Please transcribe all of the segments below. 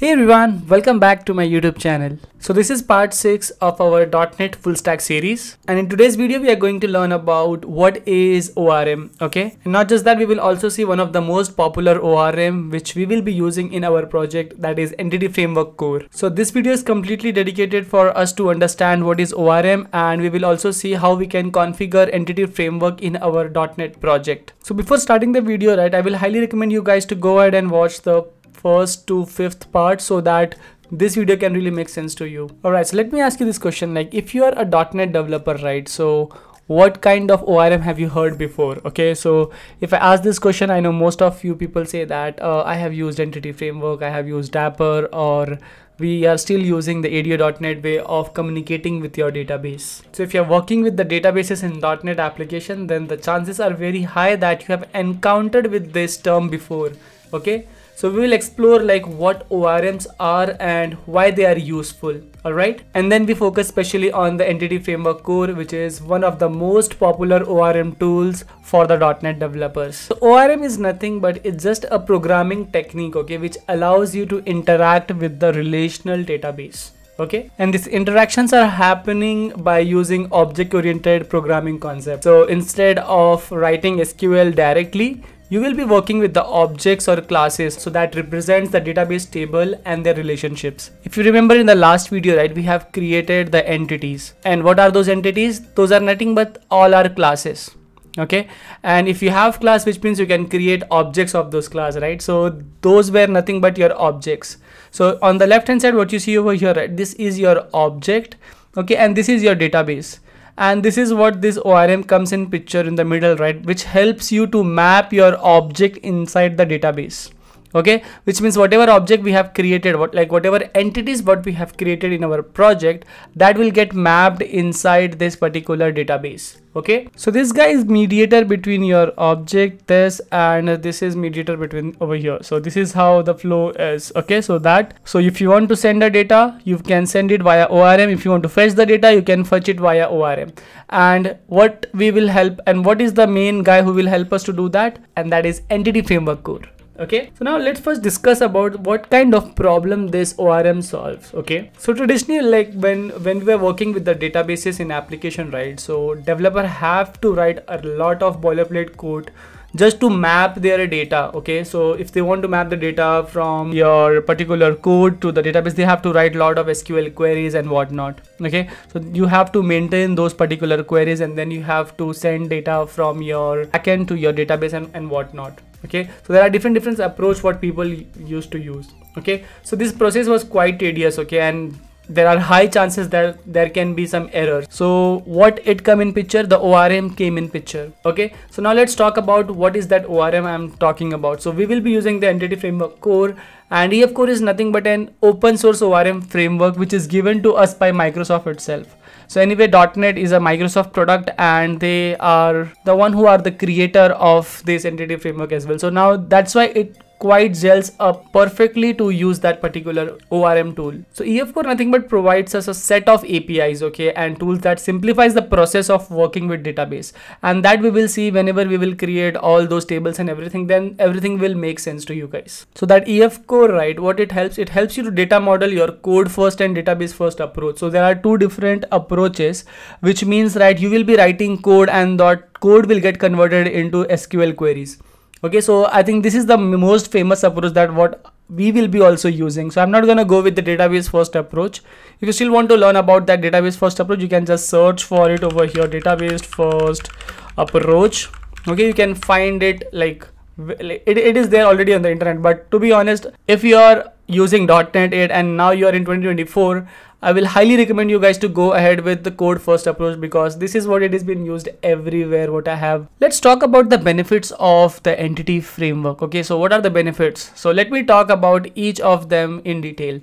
Hey everyone, welcome back to my YouTube channel. So this is part 6 of our .NET full stack series, and in today's video we are going to learn about what is ORM, okay? And not just that, we will also see one of the most popular ORM which we will be using in our project, that is Entity Framework Core. So this video is completely dedicated for us to understand what is ORM, and we will also see how we can configure Entity Framework in our .NET project. So before starting the video, right, I will highly recommend you guys to go ahead and watch the first to fifth part so that this video can really make sense to you. Alright, so let me ask you this question, like if you are a .NET developer, right, so what kind of ORM have you heard before? Okay, so if I ask this question, I know most of you people say that I have used Entity Framework, I have used Dapper, or we are still using the ADO.NET way of communicating with your database. So if you're working with the databases in .NET application, then the chances are very high that you have encountered with this term before, okay? So we will explore like what ORMs are and why they are useful, alright? And then we focus specially on the Entity Framework Core, which is one of the most popular ORM tools for the .NET developers. So ORM is nothing but it's just a programming technique, okay, which allows you to interact with the relational database. Okay, and these interactions are happening by using object-oriented programming concepts. So instead of writing SQL directly, you will be working with the objects or classes, so that represents the database table and their relationships. If you remember in the last video, right, we have created the entities. And what are those entities? Those are nothing but all our classes. Okay, and if you have class, which means you can create objects of those class, right? So those were nothing but your objects. So on the left hand side, what you see over here, right, this is your object, okay, and this is your database. And this is what this ORM comes in picture in the middle, right, which helps you to map your object inside the database. Okay, which means whatever object we have created, whatever entities what we have created in our project, that will get mapped inside this particular database. Okay, so this guy is mediator between your object, this, and this is mediator between over here. So this is how the flow is. Okay, so if you want to send the data, you can send it via ORM. If you want to fetch the data, you can fetch it via ORM. And what we will help, and what is the main guy who will help us to do that, and that is Entity Framework Core. Okay, so now let's first discuss about what kind of problem this ORM solves. Okay, so traditionally, like when we are working with the databases in application, right, so developer have to write a lot of boilerplate code just to map their data. Okay, so if they want to map the data from your particular code to the database, they have to write a lot of SQL queries and whatnot. Okay, so you have to maintain those particular queries, and then you have to send data from your backend to your database and whatnot. Okay, so there are different approach what people used to use. Okay, so this process was quite tedious. Okay, and there are high chances that there can be some errors. So what it come in picture? The ORM came in picture. Okay, so now let's talk about what is that ORM I'm talking about. So we will be using the Entity Framework Core, and EF Core is nothing but an open source ORM framework which is given to us by Microsoft itself. So anyway, .NET is a Microsoft product, and they are the one who are the creator of this Entity Framework as well. So now that's why it quite gels up perfectly to use that particular ORM tool. So EF Core nothing but provides us a set of APIs, okay, and tools that simplifies the process of working with database, and that we will see whenever we will create all those tables and everything, then everything will make sense to you guys. So that EF Core, right, what it helps you to data model your code first and database first approach. So there are two different approaches, which means, right, you will be writing code and that code will get converted into SQL queries. Okay, so I think this is the most famous approach that what we will be also using. So I'm not gonna go with the database first approach. If you still want to learn about that database first approach, you can just search for it over here, database first approach. Okay, you can find it, like it is there already on the internet. But to be honest, if you are using .NET 8 and now you are in 2024, I will highly recommend you guys to go ahead with the code first approach, because this is what it has been used everywhere what I have. Let's talk about the benefits of the Entity Framework. Okay, so what are the benefits? So let me talk about each of them in detail.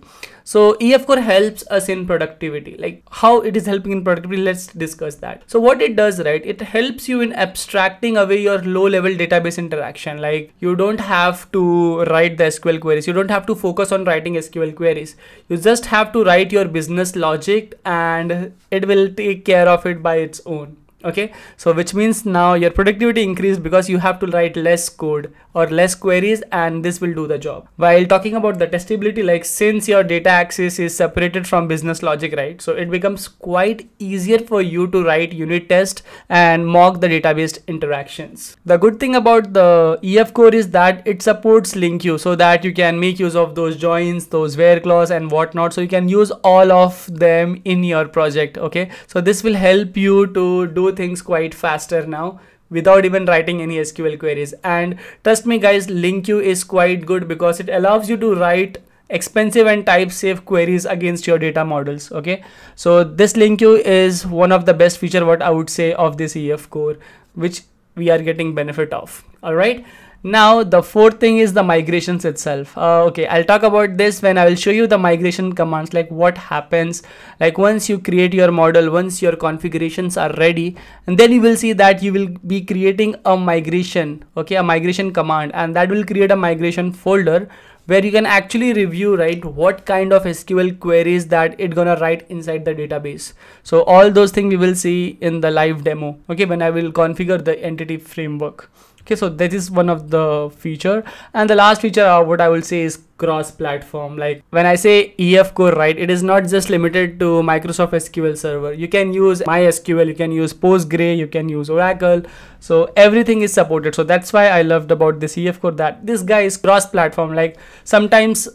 So EF Core helps us in productivity, like how it is helping in productivity. Let's discuss that. So what it does, right, it helps you in abstracting away your low level database interaction. Like you don't have to write the SQL queries. You don't have to focus on writing SQL queries. You just have to write your business logic, and it will take care of it by its own. Okay, so which means now your productivity increased because you have to write less code or less queries, and this will do the job. While talking about the testability, like since your data access is separated from business logic, right? So it becomes quite easier for you to write unit tests and mock the database interactions. The good thing about the EF Core is that it supports LINQ, so that you can make use of those joins, those where clause and whatnot. So you can use all of them in your project. Okay, so this will help you to do things quite faster now without even writing any SQL queries. And trust me guys, LINQ is quite good because it allows you to write expensive and type safe queries against your data models. Okay, so this LINQ is one of the best feature what I would say of this EF Core, which we are getting benefit of. All right, now the fourth thing is the migrations itself. Okay, I'll talk about this when I will show you the migration commands, like what happens, like once you create your model, once your configurations are ready, and then you will see that you will be creating a migration, okay, a migration command, and that will create a migration folder where you can actually review, right, what kind of SQL queries that it's gonna write inside the database. So all those things we will see in the live demo, okay, when I will configure the entity framework. Okay, so that is one of the feature. And the last feature, what I will say is cross-platform. Like when I say EF Core, right, it is not just limited to Microsoft SQL Server. You can use MySQL, you can use Postgre, you can use Oracle. So everything is supported. So that's why I loved about this EF Core, that this guy is cross-platform. Like sometimes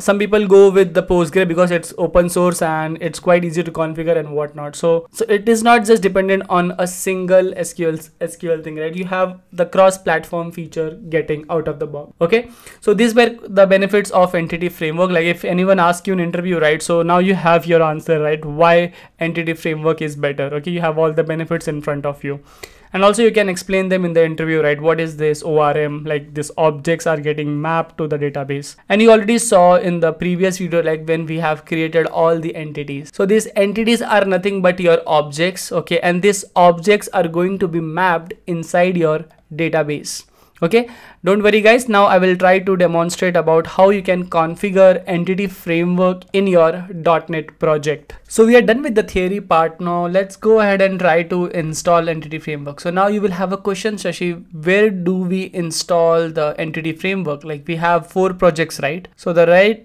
some people go with the Postgre because it's open source and it's quite easy to configure and whatnot. So it is not just dependent on a single SQL thing, right? You have the cross-platform feature getting out of the box. Okay, so these were the benefits of Entity Framework. Like if anyone asks you in an interview, right? So now you have your answer, right? Why Entity Framework is better. Okay, you have all the benefits in front of you. And also you can explain them in the interview, right? What is this ORM? Like these objects are getting mapped to the database. And you already saw in the previous video, like when we have created all the entities. So these entities are nothing but your objects. Okay. And these objects are going to be mapped inside your database. Okay. Don't worry guys. Now I will try to demonstrate about how you can configure Entity Framework in your .NET project. So we are done with the theory part. Now let's go ahead and try to install Entity Framework. So now you will have a question, Shashi, where do we install the Entity Framework? Like we have 4 projects, right? So the right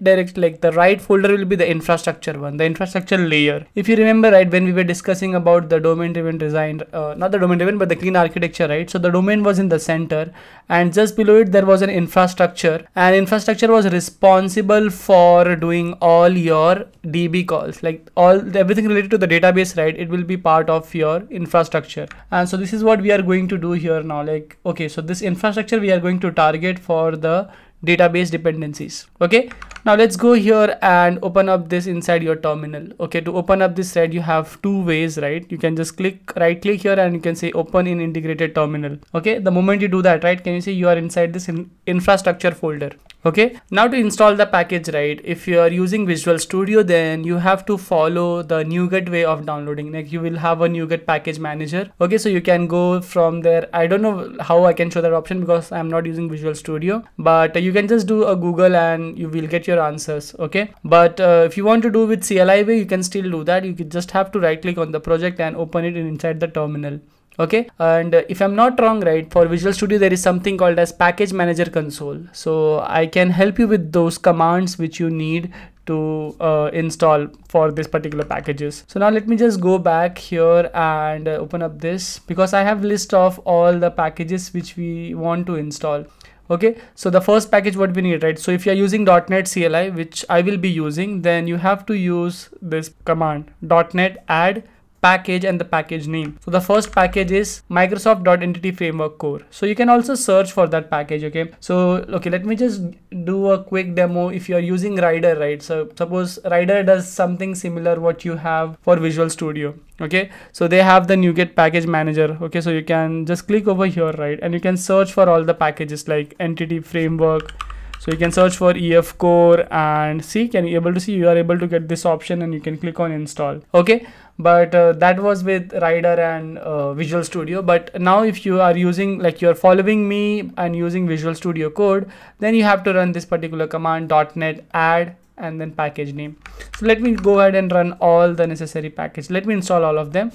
right folder will be the infrastructure one, the infrastructure layer. If you remember, right, when we were discussing about the domain-driven design, not the domain-driven, but the clean architecture, right? So the domain was in the center, and just below it there was an infrastructure, and infrastructure was responsible for doing all your DB calls, like everything related to the database, right? It will be part of your infrastructure. And so this is what we are going to do here now. Like, okay, so this infrastructure we are going to target for the database dependencies. Okay, now let's go here and open up this inside your terminal. Okay, to open up this thread you have 2 ways, right? You can just right click here and you can say open in integrated terminal. Okay, the moment you do that, right, can you see you are inside this infrastructure folder. Okay, now to install the package, right, if you are using Visual Studio, then you have to follow the NuGet way of downloading. Like you will have a NuGet package manager. Okay, so you can go from there. I don't know how I can show that option because I'm not using Visual Studio, but you can just do a Google and you will get your answers. Okay, but if you want to do with CLI way, you can still do that. You can just have to right click on the project and open it inside the terminal. Okay, and if I'm not wrong, right, for Visual Studio there is something called as package manager console, so I can help you with those commands which you need to install for this particular packages. So now let me just go back here and open up this, because I have list of all the packages which we want to install. Okay, so the first package what we need, right, so if you are using .NET CLI, which I will be using, then you have to use this command .NET add package and the package name. So the first package is Microsoft.Entity Framework Core. So you can also search for that package. Okay, so okay, let me just do a quick demo. If you are using Rider, right, so suppose Rider does something similar what you have for Visual Studio. Okay, so they have the NuGet package manager. Okay, so you can just click over here, right, and you can search for all the packages like Entity Framework. So you can search for EF Core and see, can you able to see, you are able to get this option and you can click on install. Okay, but that was with Rider and Visual Studio. But now if you are using, like you are following me and using Visual Studio Code, then you have to run this particular command .NET add and then package name. So let me go ahead and run all the necessary package. Let me install all of them.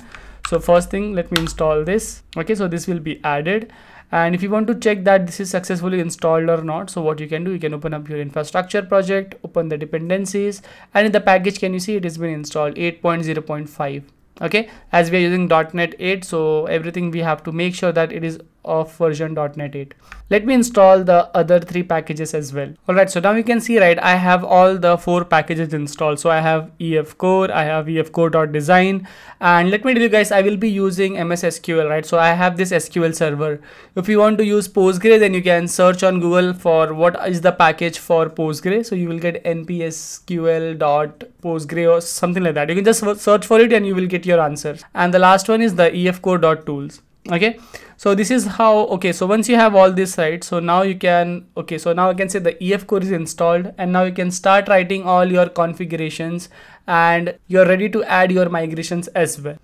So first thing, let me install this. Okay, so this will be added. And if you want to check that this is successfully installed or not, so what you can open up your infrastructure project, open the dependencies, and in the package, can you see it has been installed 8.0.5. Okay, as we are using .NET 8, so everything we have to make sure that it is of version .NET 8. Let me install the other three packages as well. Alright, so now you can see, right, I have all the four packages installed. So I have EF Core, I have EF Core.Design, and let me tell you guys, I will be using MS SQL, right? So I have this SQL server. If you want to use Postgre, then you can search on Google for what is the package for Postgre. So you will get npsql.postgre or something like that. You can just search for it and you will get your answers. And the last one is the EF Core.Tools. Okay, so this is how. Okay, so once you have all this, right, so now you can, okay, so now I can say the EF Core is installed, and now you can start writing all your configurations and you're ready to add your migrations as well.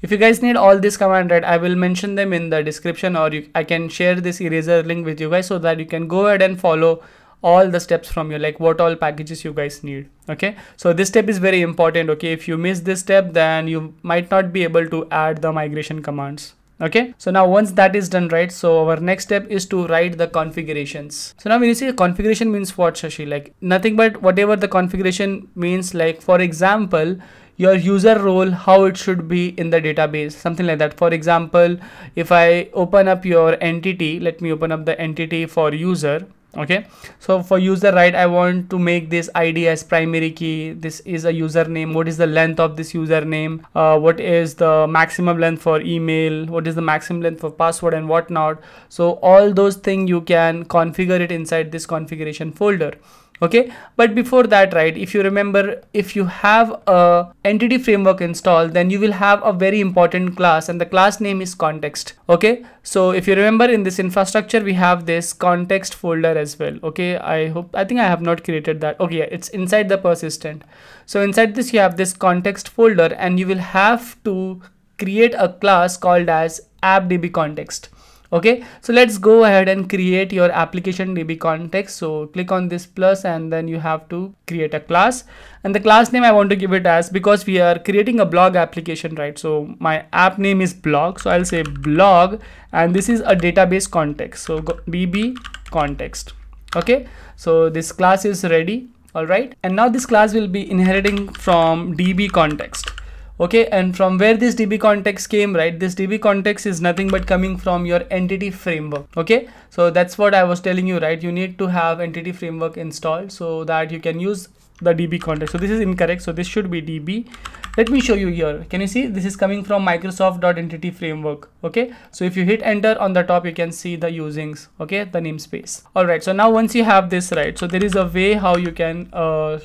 If you guys need all this command, right, I will mention them in the description, or I can share this eraser link with you guys so that you can go ahead and follow all the steps from you, like what all packages you guys need. Okay, so this step is very important. Okay, if you miss this step, then you might not be able to add the migration commands. Okay, so now once that is done, right, so our next step is to write the configurations. So now when you say configuration means what, Shashi? Like nothing but whatever the configuration means, like for example, your user role, how it should be in the database, something like that. For example, if I open up your entity, let me open up the entity for user. Okay, so for user, right, I want to make this ID as primary key. This is a username. What is the length of this username? What is the maximum length for email? What is the maximum length for password and whatnot? So all those things you can configure it inside this configuration folder. Okay, but before that, right, if you remember, if you have a entity framework installed, then you will have a very important class, and the class name is context. Okay, so if you remember, in this infrastructure we have this context folder as well. Okay, I think I have not created that. Okay, it's inside the persistent. So inside this you have this context folder, and you will have to create a class called as AppDbContext. Okay, so let's go ahead and create your application DB context. So click on this plus, and then you have to create a class, and the class name I want to give it as, because we are creating a blog application, right? So my app name is blog, so I'll say blog, and this is a database context, so DB context. Okay, so this class is ready. All right, and now this class will be inheriting from DB context. Okay, and from where this DB context came, right, this DB context is nothing but coming from your entity framework. Okay, so that's what I was telling you, right, you need to have entity framework installed so that you can use the DB context. So this is incorrect, so this should be DB. Let me show you here. Can you see this is coming from Microsoft.entity framework? Okay, so if you hit enter on the top, you can see the usings. Okay, the namespace. All right, so now once you have this, right, so there is a way how you can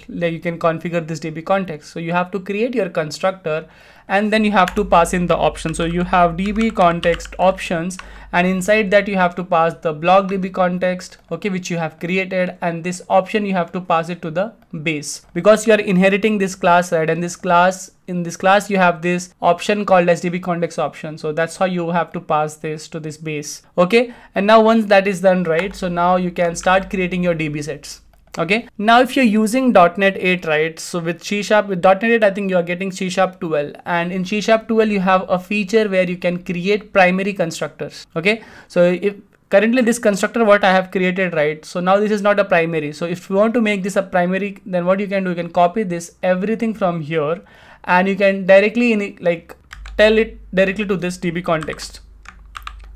like you can configure this DB context. So you have to create your constructor, and then you have to pass in the option. So you have DB context options, and inside that you have to pass the blog DB context, okay, which you have created, and this option you have to pass it to the base, because you are inheriting this class, right, and this class, in this class you have this option called as DB context option. So that's how you have to pass this to this base. Okay, and now once that is done, right, so now you can start creating your DB sets. Okay, now if you're using .NET 8, right, so with C Sharp, with .NET 8, I think you are getting C Sharp 12, and in C Sharp 12 you have a feature where you can create primary constructors. Okay, so if currently this constructor what I have created, right, so now this is not a primary. So if you want to make this a primary, then what you can do, you can copy this everything from here, and you can directly like tell it directly to this DB context.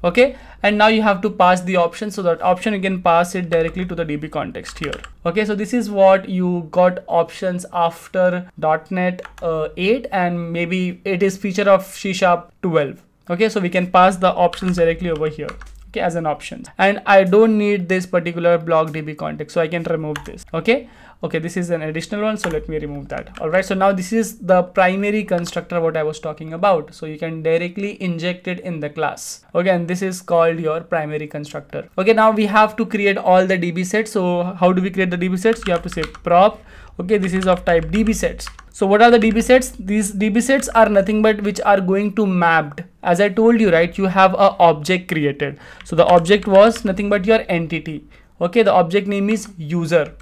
Okay, and now you have to pass the option, so that option you can pass it directly to the DB context here. Okay, so this is what you got options after .NET 8, and maybe it is feature of C Sharp 12. Okay, so we can pass the options directly over here, okay, as an option, and I don't need this particular blog DB context, so I can remove this. Okay, okay, this is an additional one, so let me remove that. All right, so now this is the primary constructor what I was talking about, so you can directly inject it in the class. Okay, and this is called your primary constructor. Okay, now we have to create all the DB sets. So how do we create the DB sets? You have to say prop. Okay, this is of type DB sets. So what are the DB sets? These DB sets are nothing but which are going to mapped. As I told you, right, you have a object created. So the object was nothing but your entity. Okay, the object name is user.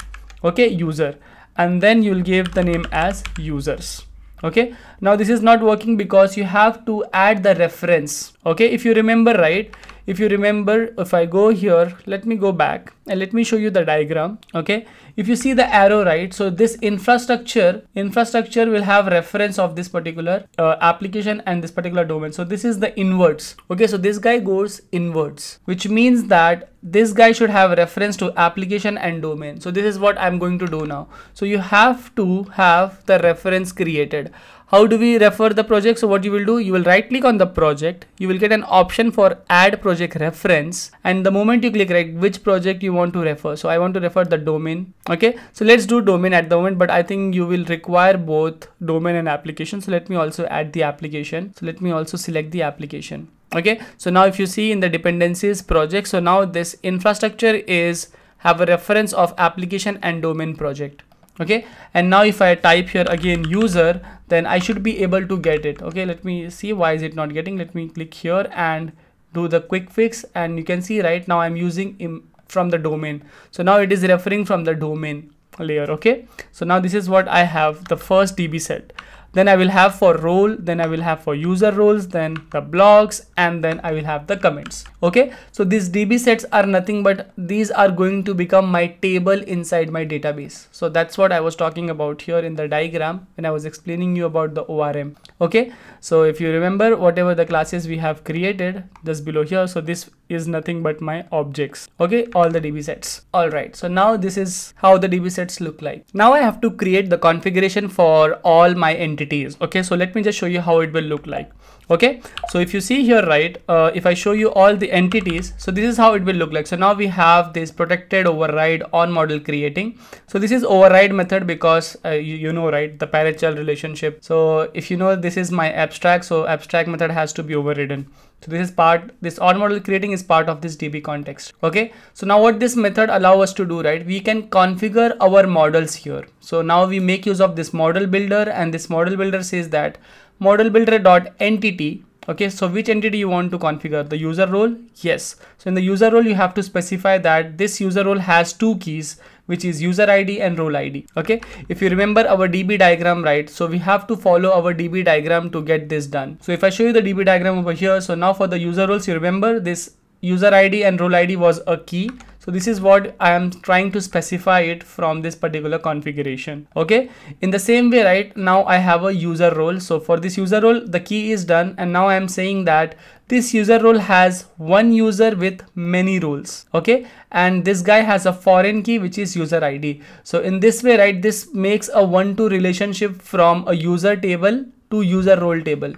Okay, user, and then you'll give the name as users. Okay, now this is not working because you have to add the reference. Okay, if you remember, right? If you remember, if I go here, let me go back and let me show you the diagram. Okay, if you see the arrow, right? So this infrastructure will have reference of this particular application and this particular domain. So this is the inwards. Okay, so this guy goes inwards, which means that this guy should have reference to application and domain. So this is what I'm going to do now. So you have to have the reference created. How do we refer the project? So what you will do, you will right click on the project. You will get an option for add project reference. And the moment you click right, which project you want to refer. So I want to refer the domain. Okay. So let's do domain at the moment, but I think you will require both domain and application. So let me also add the application. So let me also select the application. Okay. So now if you see in the dependencies project, so now this infrastructure is have a reference of application and domain project. Okay, and now if I type here again user, then I should be able to get it. Okay, let me see why is it not getting. Let me click here and do the quick fix, and you can see right now I'm using from the domain. So now it is referring from the domain layer. Okay, so now this is what I have, the first DB set. Then I will have for role, then I will have for user roles, then the blogs, and then I will have the comments. Okay, so these DB sets are nothing but these are going to become my table inside my database. So that's what I was talking about here in the diagram when I was explaining you about the ORM. Okay, so if you remember whatever the classes we have created just below here, so this is nothing but my objects. Okay, all the DB sets. All right, so now this is how the DB sets look like. Now I have to create the configuration for all my entities. Okay, so let me just show you how it will look like. Okay, so if you see here, right, if I show you all the entities, so this is how it will look like. So now we have this protected override on model creating. So this is override method because you know, right, the parent child relationship. So if you know, this is my abstract, so abstract method has to be overridden. So this is part, this on model creating is part of this DB context. Okay, so now what this method allows us to do, right, we can configure our models here. So now we make use of this model builder, and this model builder says that model builder dot entity. Okay, so which entity you want to configure? The user role? Yes. So in the user role, you have to specify that this user role has two keys, which is user ID and role ID. Okay, if you remember our DB diagram, right, so we have to follow our DB diagram to get this done. So if I show you the DB diagram over here, so now for the user roles, you remember this user ID and role ID was a key. So this is what I am trying to specify it from this particular configuration. Okay, in the same way, right, now I have a user role. So for this user role, the key is done. And now I am saying that this user role has one user with many roles. Okay, and this guy has a foreign key, which is user ID. So in this way, right, this makes a one-to relationship from a user table to user role table.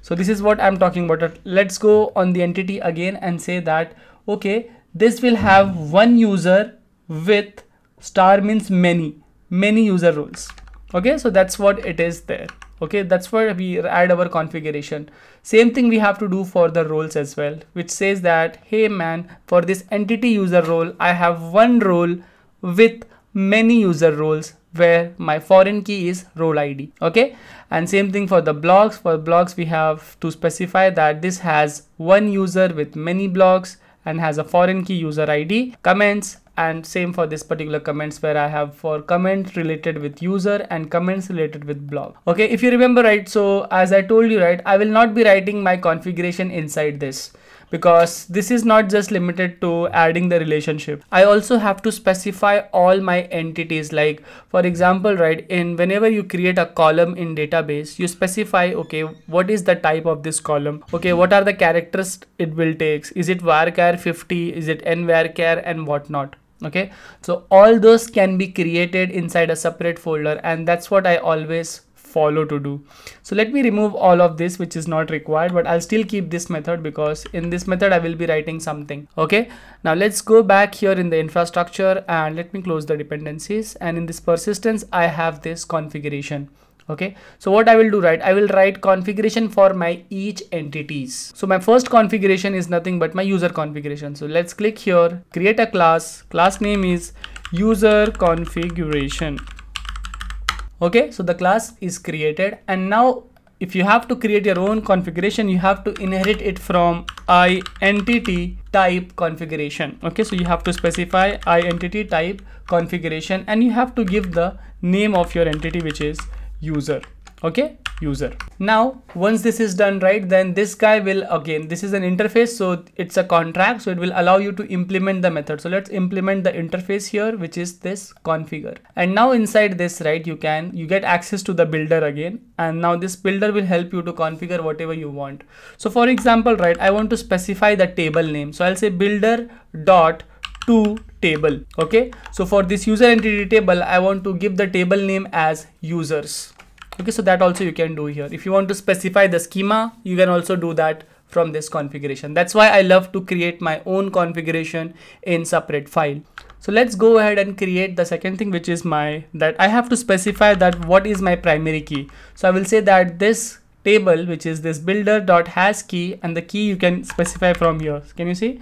So this is what I'm talking about. Let's go on the entity again and say that, okay, this will have one user with star means many user roles. Okay, so that's what it is there. Okay, that's where we add our configuration. Same thing we have to do for the roles as well, which says that, hey man, for this entity user role, I have one role with many user roles where my foreign key is role ID. Okay, and same thing for the blogs. For blogs, we have to specify that this has one user with many blogs and has a foreign key user ID. Comments, and same for this particular comments, where I have for comment related with user and comments related with blog. Okay, if you remember, right, so as I told you, right, I will not be writing my configuration inside this, because this is not just limited to adding the relationship. I also have to specify all my entities. Like for example, right, in whenever you create a column in database, you specify, okay, what is the type of this column? Okay, what are the characters it will take? Is it varchar 50? Is it nvarchar and whatnot? Okay, so all those can be created inside a separate folder, and that's what I always follow to do. So let me remove all of this, which is not required, but I'll still keep this method because in this method I will be writing something. Okay, now let's go back here in the infrastructure and let me close the dependencies, and in this persistence I have this configuration. Okay, so what I will do, right, I will write configuration for my each entities. So my first configuration is nothing but my user configuration. So let's click here, create a class, class name is user configuration. Okay, so the class is created, and now if you have to create your own configuration, you have to inherit it from IEntity type configuration. Okay, so you have to specify IEntity type configuration, and you have to give the name of your entity, which is user. okay, user. Now once this is done, right, then this guy will, again, this is an interface, so it's a contract, so it will allow you to implement the method. So let's implement the interface here, which is this configure. And now inside this, right, you get access to the builder again, and now this builder will help you to configure whatever you want. So for example, right, I want to specify the table name, so I'll say builder dot to table. Okay, so for this user entity table, I want to give the table name as users. Okay, so that also you can do here. If you want to specify the schema, you can also do that from this configuration. That's why I love to create my own configuration in separate file. So let's go ahead and create the second thing, which is my, that I have to specify that what is my primary key. So I will say that this table, which is this builder dot has key, and the key you can specify from here. Can you see?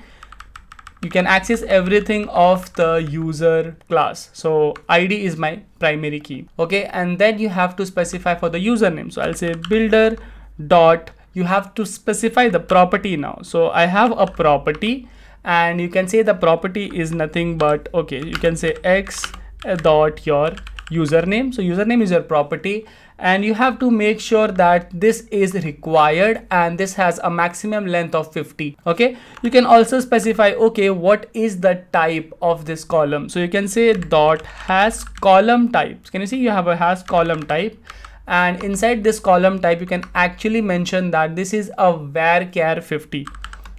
You can access everything of the user class. So ID is my primary key. Okay, and then you have to specify for the username. So I'll say builder dot, you have to specify the property now. So I have a property, and you can say the property is nothing but, okay, you can say x dot your username. So username is your property, and you have to make sure that this is required and this has a maximum length of 50. Okay, you can also specify, okay, what is the type of this column. So you can say dot has column types. Can you see you have a has column type, and inside this column type you can actually mention that this is a varchar 50.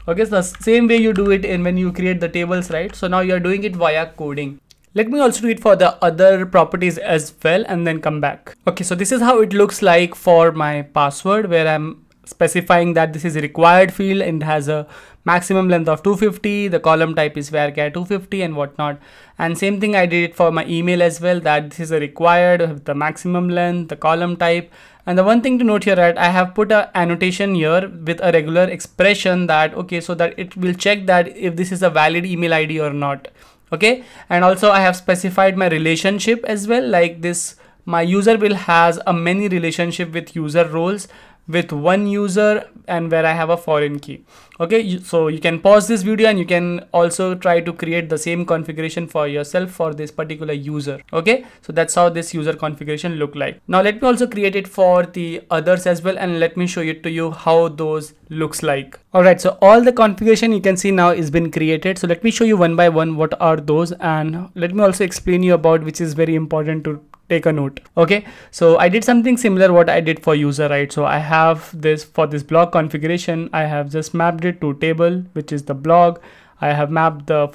Okay, so the same way you do it in when you create the tables, right? So now you're doing it via coding. Let me also do it for the other properties as well and then come back. Okay, so this is how it looks like for my password, where I'm specifying that this is a required field and has a maximum length of 250. The column type is varchar 250 and whatnot. And same thing I did it for my email as well, that this is a required with the maximum length, the column type. And the one thing to note here, right, I have put an annotation here with a regular expression that, okay, so that it will check that if this is a valid email ID or not. Okay, and also I have specified my relationship as well, like this, my user will has a many relationship with user roles with one user, and where I have a foreign key. Okay, so you can pause this video and you can also try to create the same configuration for yourself for this particular user. Okay, so that's how this user configuration look like. Now let me also create it for the others as well, and let me show it to you how those looks like. All right, so all the configuration you can see now is been created. So let me show you one by one what are those, and let me also explain you about which is very important to take a note. Okay, so I did something similar what I did for user, right? So I have this for this blog configuration, I have just mapped it to table, which is the blog. I have mapped the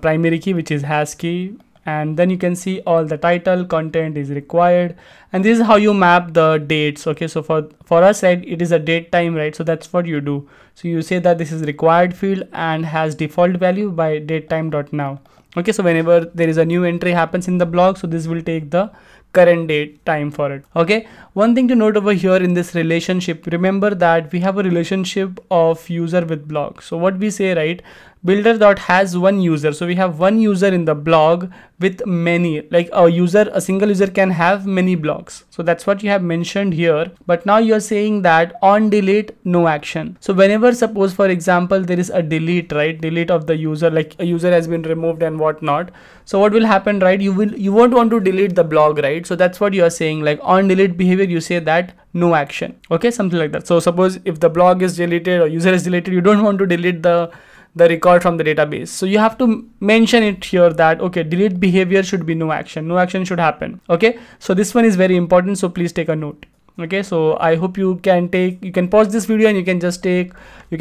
primary key, which is has key, and then you can see all the title content is required, and this is how you map the dates. Okay, so for us, right, it is a date time, right? So that's what you do. So you say that this is required field and has default value by datetime.now. Okay, so whenever there is a new entry happens in the blog, so this will take the current date time for it. Okay, one thing to note over here in this relationship, remember that we have a relationship of user with blog. So what we say, right, builder dot has one user. So we have one user in the blog with many, like a single user can have many blogs. So that's what you have mentioned here. But now you're saying that on delete, no action. So whenever, suppose for example, there is a delete, right, delete of the user, like a user has been removed and whatnot. So what will happen, right, you won't want to delete the blog, right? So that's what you are saying, like on delete behavior, you say that no action. Okay, something like that. So suppose if the blog is deleted or user is deleted, you don't want to delete the record from the database. So you have to mention it here that, okay, delete behavior should be no action. No action should happen. Okay, so this one is very important. So please take a note. Okay, so I hope you can pause this video and you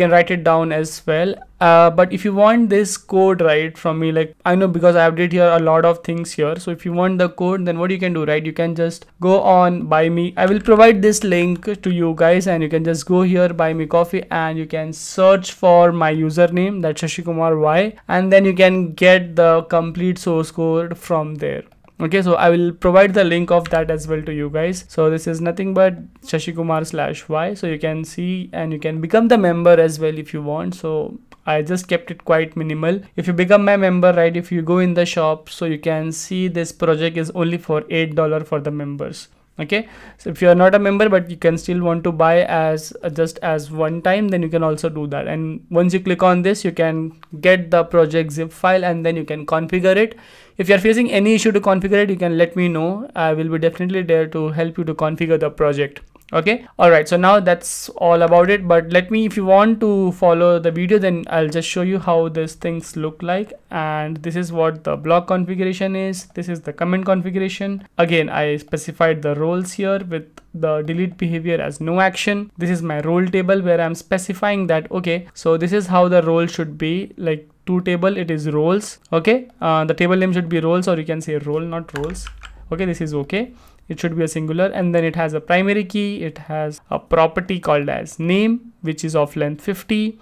can write it down as well. But if you want this code, right, from me, like I know because I update here a lot of things here. So if you want the code, then what you can do, right, you can just go on Buy Me. I will provide this link to you guys, and you can just go here, Buy Me Coffee, and you can search for my username, that's Shashikumar Y, and then you can get the complete source code from there. Okay, so I will provide the link of that as well to you guys. So this is nothing but Shashikumar/Y. So you can see, and you can become the member as well if you want. So I just kept it quite minimal. If you become my member, right, if you go in the shop, so you can see this project is only for $8 for the members. Okay, so if you are not a member but you can still want to buy as just as one time, then you can also do that. And once you click on this, you can get the project zip file and then you can configure it. If you are facing any issue to configure it, you can let me know. I will be definitely there to help you to configure the project. Okay, all right, so now that's all about it, but let me, if you want to follow the video, then I'll just show you how these things look like. And this is what the block configuration is, this is the command configuration. Again, I specified the roles here with the delete behavior as no action. This is my role table where I'm specifying that, okay, so this is how the role should be, like to table it is roles. Okay, the table name should be roles, or you can say role, not roles. Okay, this is okay, it should be a singular, and then it has a primary key, it has a property called as name, which is of length 50,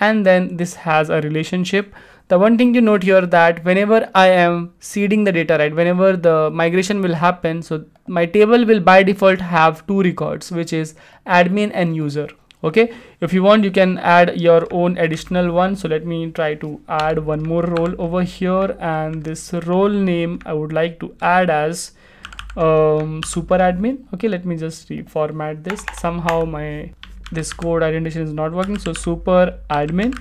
and then this has a relationship. The one thing to note here that whenever I am seeding the data, right, whenever the migration will happen, so my table will by default have two records, which is admin and user. Okay, if you want, you can add your own additional one. So let me try to add one more role over here, and this role name I would like to add as super admin. Okay, let me just reformat this. Somehow this code identification is not working, so super admin.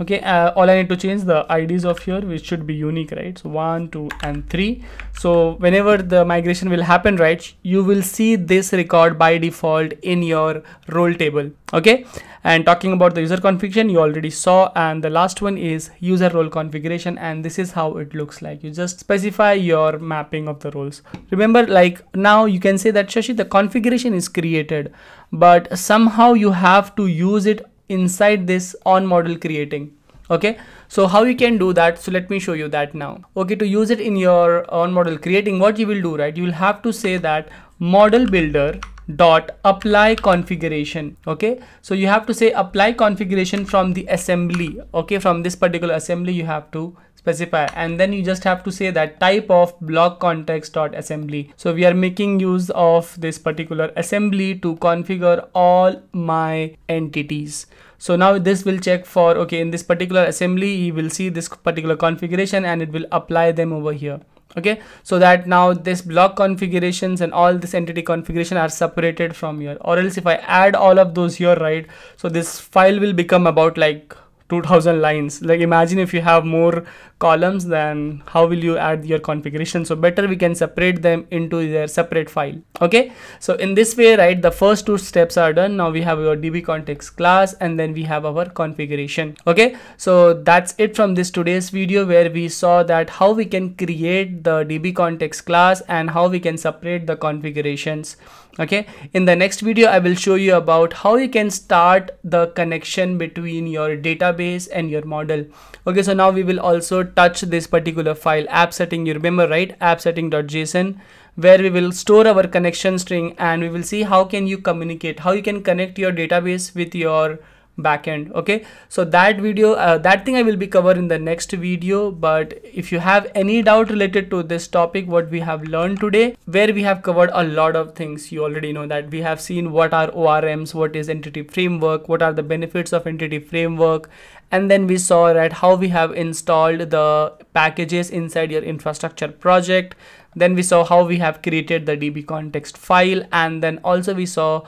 Okay, all I need to change the IDs of here, which should be unique, right? So 1, 2, and 3. So whenever the migration will happen, right, you will see this record by default in your role table. Okay, and talking about the user configuration, you already saw, and the last one is user role configuration, and this is how it looks like. You just specify your mapping of the roles. Remember, like now you can say that, Shashi, the configuration is created, but somehow you have to use it inside this on model creating. Okay, so how you can do that? So let me show you that now. Okay, to use it in your on model creating, what you will do, right, you will have to say that model builder dot apply configuration. Okay, so you have to say apply configuration from the assembly. Okay, from this particular assembly you have to specify, and then you just have to say that type of BlogDbContext.assembly. So we are making use of this particular assembly to configure all my entities. So now this will check for, okay, in this particular assembly you will see this particular configuration and it will apply them over here. Okay, so that now this block configurations and all this entity configuration are separated from here, or else if I add all of those here, right, so this file will become about like 2000 lines. Like imagine if you have more columns, then how will you add your configuration? So better we can separate them into their separate file. Okay, so in this way, right, the first two steps are done. Now we have your DbContext class, and then we have our configuration. Okay, so that's it from this today's video, where we saw that how we can create the DbContext class and how we can separate the configurations. Okay, in the next video I will show you about how you can start the connection between your database and your model. Okay, so now we will also touch this particular file appsetting. You remember, right, appsetting.json, where we will store our connection string, and we will see how can you communicate, how you can connect your database with your backend. Okay, so that video, that thing I will be covered in the next video. But if you have any doubt related to this topic, what we have learned today, where we have covered a lot of things, you already know that we have seen what are ORMs, what is entity framework, what are the benefits of entity framework, and then we saw that how we have installed the packages inside your infrastructure project. Then we saw how we have created the DbContext file, and then also we saw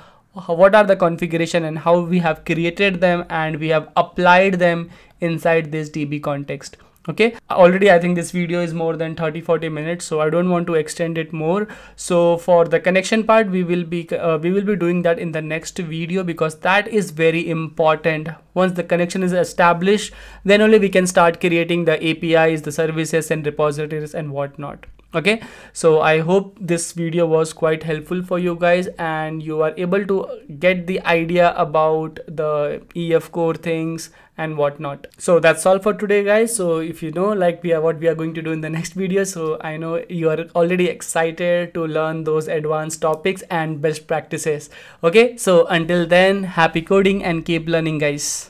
what are the configuration and how we have created them and we have applied them inside this DbContext. Okay, already I think this video is more than 30-40 minutes, so I don't want to extend it more. So for the connection part, we will be doing that in the next video, because that is very important. Once the connection is established, then only we can start creating the APIs, the services and repositories and whatnot. Okay, so I hope this video was quite helpful for you guys and you are able to get the idea about the EF Core things and whatnot. So that's all for today, guys. So if you know, like what we are going to do in the next video, so I know you are already excited to learn those advanced topics and best practices. Okay, so until then, happy coding and keep learning, guys.